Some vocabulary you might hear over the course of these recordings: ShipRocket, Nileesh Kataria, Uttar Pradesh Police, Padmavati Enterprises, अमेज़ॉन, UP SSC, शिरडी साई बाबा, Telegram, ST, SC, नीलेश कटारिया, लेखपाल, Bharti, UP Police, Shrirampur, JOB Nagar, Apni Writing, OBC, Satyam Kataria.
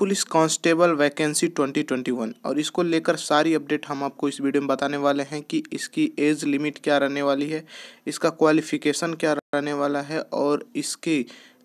Police constable vacancy 2021 और इसको लेकर सारी अपडेट हम आपको इस वीडियो में बताने वाले हैं कि इसकी एज लिमिट क्या रहने वाली है, इसका क्वालिफिकेशन क्या रहने वाला है और इसके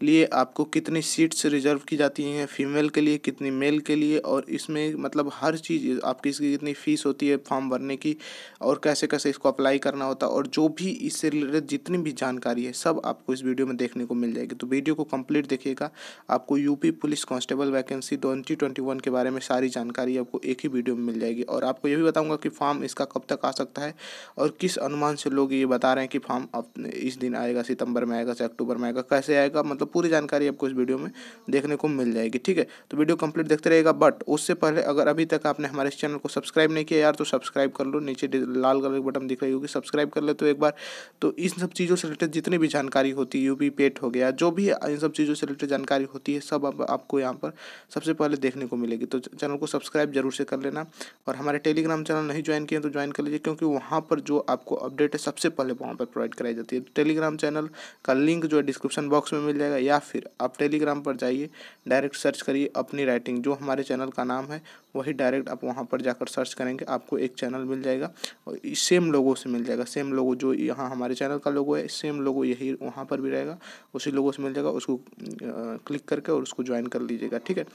लिए आपको कितनी सीट्स रिजर्व की जाती हैं, फीमेल के लिए कितनी, मेल के लिए, और इसमें मतलब हर चीज़ आपकी, इसकी कितनी फ़ीस होती है फॉर्म भरने की और कैसे कैसे इसको अप्लाई करना होता है और जो भी इससे रिलेटेड जितनी भी जानकारी है सब आपको इस वीडियो में देखने को मिल जाएगी। तो वीडियो को कंप्लीट देखिएगा, आपको यूपी पुलिस कांस्टेबल वैकेंसी 2021 के बारे में सारी जानकारी आपको एक ही वीडियो में मिल जाएगी। और आपको ये भी बताऊँगा कि फॉर्म इसका कब तक आ सकता है और किस अनुमान से लोग ये बता रहे हैं कि फॉर्म इस दिन आएगा, सितंबर में आएगा, अक्टूबर में आएगा, कैसे आएगा, मतलब पूरी जानकारी आपको इस वीडियो में देखने को मिल जाएगी। ठीक है, तो वीडियो कंप्लीट देखते रहेगा। बट उससे पहले अगर अभी तक आपने हमारे इस चैनल को सब्सक्राइब नहीं किया यार तो सब्सक्राइब कर लो, नीचे लाल कलर का बटन दिख रही होगी, सब्सक्राइब कर ले तो एक बार। तो इन सब चीज़ों से रिलेटेड जितनी भी जानकारी होती है, यूपी पेट हो गया, जो भी इन सब चीज़ों से रिलेटेड जानकारी होती है सब आपको यहाँ पर सबसे पहले देखने को मिलेगी। तो चैनल को सब्सक्राइब जरूर से कर लेना और हमारे टेलीग्राम चैनल नहीं ज्वाइन किए तो ज्वाइन कर लीजिए, क्योंकि वहाँ पर जो आपको अपडेट है सबसे पहले वहाँ पर प्रोवाइड कराई जाती है। टेलीग्राम चैनल का लिंक जो है डिस्क्रिप्शन बॉक्स में मिल जाएगा, या फिर आप टेलीग्राम पर जाइए, डायरेक्ट सर्च करिए अपनी राइटिंग, जो हमारे चैनल का नाम है वही डायरेक्ट आप वहां पर जाकर सर्च करेंगे, आपको एक चैनल मिल जाएगा और सेम लोगों से मिल जाएगा। सेम लोगो जो यहाँ हमारे चैनल का लोगो है सेम लोगो यही वहां पर भी रहेगा, उसी लोगों से मिल जाएगा, उसको क्लिक करके और उसको ज्वाइन कर लीजिएगा। ठीक है,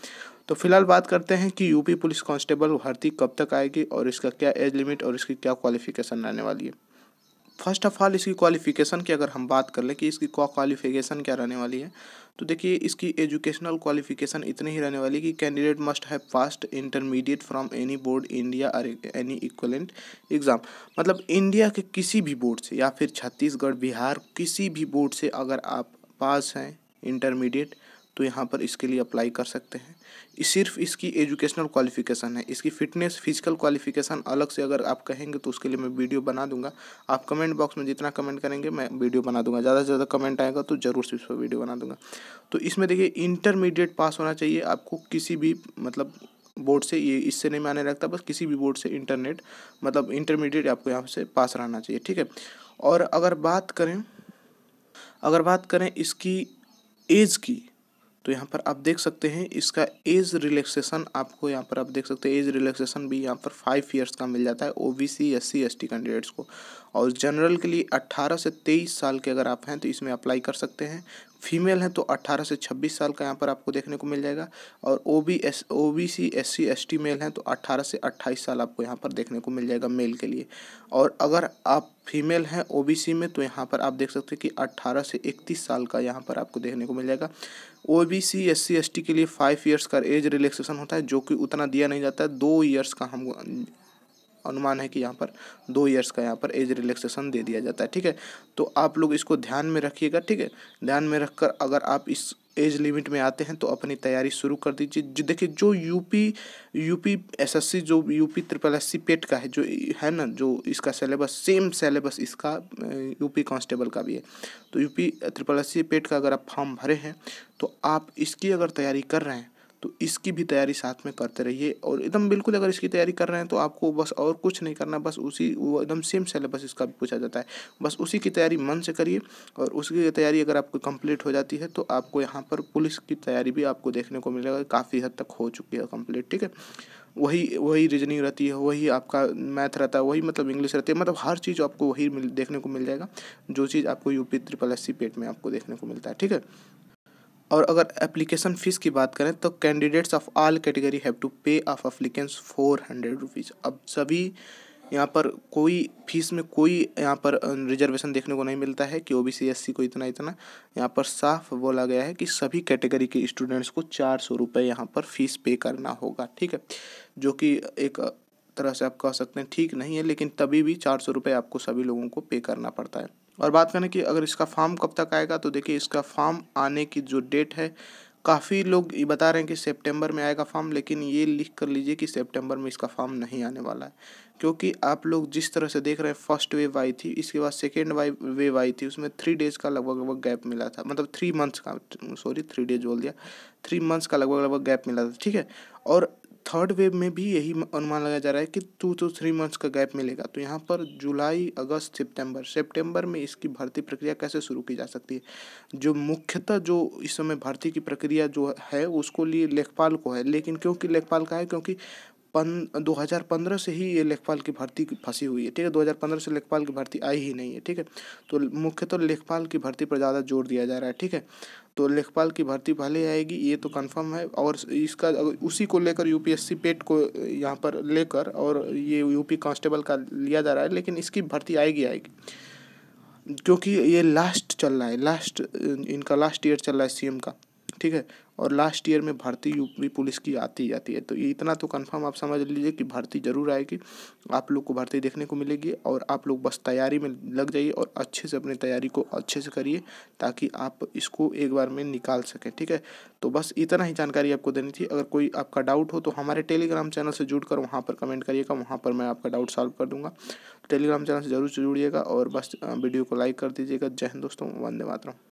तो फिलहाल बात करते हैं कि यूपी पुलिस कांस्टेबल भर्ती कब तक आएगी और इसका क्या एज लिमिट और इसकी क्या क्वालिफिकेशन रहने वाली है। फर्स्ट ऑफ ऑल इसकी क्वालिफिकेशन की अगर हम बात कर लें कि इसकी क्वालिफिकेशन क्या रहने वाली है, तो देखिए इसकी एजुकेशनल क्वालिफिकेशन इतनी ही रहने वाली है कि candidate must have passed intermediate from any board India और एनी इक्वलेंट एग्ज़ाम, मतलब इंडिया के किसी भी बोर्ड से या फिर छत्तीसगढ़, बिहार, किसी भी बोर्ड से अगर आप पास हैं इंटरमीडिएट तो यहाँ पर इसके लिए अप्लाई कर सकते हैं। सिर्फ इसकी एजुकेशनल क्वालिफिकेशन है। इसकी फिटनेस, फिजिकल क्वालिफिकेशन अलग से अगर आप कहेंगे तो उसके लिए मैं वीडियो बना दूंगा। आप कमेंट बॉक्स में जितना कमेंट करेंगे मैं वीडियो बना दूंगा, ज़्यादा से ज़्यादा कमेंट आएगा तो ज़रूर से इस पर वीडियो बना दूंगा। तो इसमें देखिए इंटरमीडिएट पास होना चाहिए आपको, किसी भी मतलब बोर्ड से, ये इससे नहीं माने रखता, बस किसी भी बोर्ड से इंटरनेट मतलब इंटरमीडिएट आपको यहाँ से पास रहना चाहिए। ठीक है, और अगर बात करें इसकी एज की तो यहाँ पर आप देख सकते हैं इसका एज रिलैक्सेशन आपको यहाँ पर आप देख सकते हैं, एज रिलैक्सेशन भी यहाँ पर 5 इयर्स का मिल जाता है ओबीसी, SC, ST कैंडिडेट्स को। और जनरल के लिए 18 से 23 साल के अगर आप हैं तो इसमें अप्लाई कर सकते हैं। फीमेल हैं तो 18 से 26 साल का यहाँ पर आपको देखने को मिल जाएगा और OBC, SC, ST मेल हैं तो 18 से 28 साल आपको यहाँ पर देखने को मिल जाएगा मेल के लिए। और अगर आप फीमेल हैं OBC में तो यहाँ पर आप देख सकते हैं कि 18 से 31 साल का यहाँ पर आपको देखने को मिल जाएगा। OBC, SC, ST के लिए 5 इयर्स का एज रिलैक्सेशन होता है, जो कि उतना दिया नहीं जाता है। 2 इयर्स का हम अनुमान है कि यहाँ पर 2 इयर्स का यहाँ पर एज रिलैक्सेशन दे दिया जाता है। ठीक है, तो आप लोग इसको ध्यान में रखिएगा। ठीक है, ध्यान में रखकर अगर आप इस एज लिमिट में आते हैं तो अपनी तैयारी शुरू कर दीजिए। देखिए जो यूपी SSC जो UP SSC पेट का है, जो है ना, जो इसका सिलेबस सेम सिलेबस इसका यूपी कांस्टेबल का भी है, तो UP SSC पेट का अगर आप फॉर्म भरे हैं तो आप इसकी अगर तैयारी कर रहे हैं तो इसकी भी तैयारी साथ में करते रहिए। और एकदम बिल्कुल अगर इसकी तैयारी कर रहे हैं तो आपको बस और कुछ नहीं करना, बस उसी वो एकदम सेम सिलेबस इसका भी पूछा जाता है, बस उसी की तैयारी मन से करिए। और उसकी तैयारी अगर आपको कंप्लीट हो जाती है तो आपको यहाँ पर पुलिस की तैयारी भी आपको देखने को मिलेगा, काफ़ी हद तक हो चुकी है कंप्लीट। ठीक है, वही रीजनिंग रहती है, वही आपका मैथ रहता है, वही मतलब इंग्लिश रहती है, मतलब हर चीज़ आपको वही देखने को मिल जाएगा जो चीज़ आपको UP SSC पेट में आपको देखने को मिलता है। ठीक है, और अगर एप्लीकेशन फ़ीस की बात करें तो candidates of all category have to pay of applicants 400 rupees. अब सभी यहाँ पर कोई फीस में कोई यहाँ पर रिजर्वेशन देखने को नहीं मिलता है कि OBC, SC को इतना, यहाँ पर साफ बोला गया है कि सभी कैटेगरी के स्टूडेंट्स को 400 रुपये यहाँ पर फीस पे करना होगा। ठीक है, जो कि एक तरह से आप कह सकते हैं ठीक नहीं है, लेकिन तभी भी 400 रुपये आपको सभी लोगों को पे करना पड़ता है। और बात करें कि अगर इसका फॉर्म कब तक आएगा तो देखिए इसका फॉर्म आने की जो डेट है, काफ़ी लोग ये बता रहे हैं कि सितंबर में आएगा फॉर्म, लेकिन ये लिख कर लीजिए कि सितंबर में इसका फॉर्म नहीं आने वाला है, क्योंकि आप लोग जिस तरह से देख रहे हैं फर्स्ट वेव आई थी, इसके बाद सेकेंड वेव आई थी, उसमें 3 डेज़ का लगभग गैप मिला था, मतलब 3 मंथ्स का, सॉरी 3 डेज बोल दिया, 3 मंथ्स का लगभग गैप मिला था। ठीक है, और थर्ड वेव में भी यही अनुमान लगाया जा रहा है कि 2 से 3 मंथ्स का गैप मिलेगा। तो यहाँ पर जुलाई, अगस्त, सितंबर में इसकी भर्ती प्रक्रिया कैसे शुरू की जा सकती है। जो मुख्यतः जो इस समय भर्ती की प्रक्रिया जो है उसको लिए लेखपाल को है, लेकिन क्योंकि लेखपाल का है क्योंकि 2015 से ही ये लेखपाल की भर्ती फंसी हुई है, ठीक है। 2015 से लेखपाल की भर्ती आई ही नहीं है, ठीक है। तो मुख्यतः लेखपाल की भर्ती पर ज़्यादा जोर दिया जा रहा है, ठीक है। तो लेखपाल की भर्ती पहले आएगी ये तो कंफर्म है, और इसका उसी को लेकर यूपीएससी पेट को यहाँ पर लेकर और ये यूपी कांस्टेबल का लिया जा रहा है, लेकिन इसकी भर्ती आएगी क्योंकि ये लास्ट चल रहा है, इनका लास्ट ईयर चल रहा है सीएम का, ठीक है। और लास्ट ईयर में भर्ती यूपी पुलिस की आती जाती है। तो ये इतना तो कंफर्म आप समझ लीजिए कि भर्ती ज़रूर आएगी, आप लोग को भर्ती देखने को मिलेगी। और आप लोग बस तैयारी में लग जाइए और अच्छे से अपनी तैयारी को अच्छे से करिए ताकि आप इसको एक बार में निकाल सकें, ठीक है। तो बस इतना ही जानकारी आपको देनी थी। अगर कोई आपका डाउट हो तो हमारे टेलीग्राम चैनल से जुड़कर वहाँ पर कमेंट करिएगा, वहाँ पर मैं आपका डाउट सॉल्व कर दूँगा। टेलीग्राम चैनल से ज़रूर जुड़िएगा और बस वीडियो को लाइक कर दीजिएगा। जय हिंद दोस्तों, वंदे मातरम।